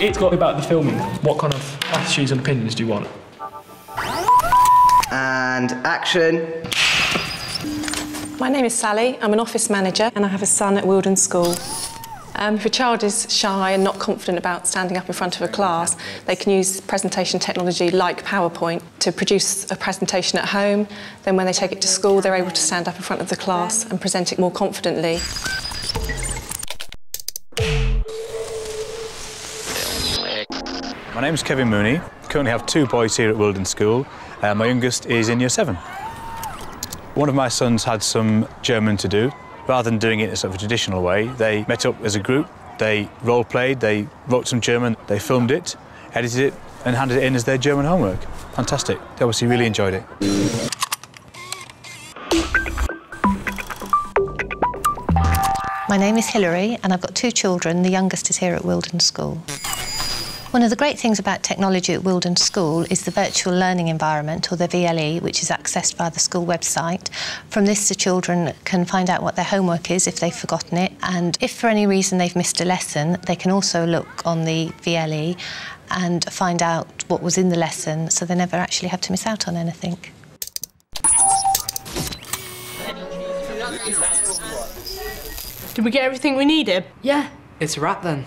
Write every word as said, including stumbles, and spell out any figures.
It's got to be about the filming. What kind of attitudes and opinions do you want? And action. My name is Sally. I'm an office manager and I have a son at Wilden School. Um, if a child is shy and not confident about standing up in front of a class, they can use presentation technology like PowerPoint to produce a presentation at home. Then when they take it to school, they're able to stand up in front of the class and present it more confidently. My name's Kevin Mooney. I currently have two boys here at Wilden School. Uh, my youngest is in year seven. One of my sons had some German to do. Rather than doing it in a sort of a traditional way, they met up as a group, they role-played, they wrote some German, they filmed it, edited it, and handed it in as their German homework. Fantastic. They obviously really enjoyed it. My name is Hilary, and I've got two children. The youngest is here at Wilden School. One of the great things about technology at Wilden School is the virtual learning environment, or the V L E, which is accessed via the school website. From this, the children can find out what their homework is if they've forgotten it, and if for any reason they've missed a lesson, they can also look on the V L E and find out what was in the lesson, so they never actually have to miss out on anything. Did we get everything we needed? Yeah. It's a wrap then.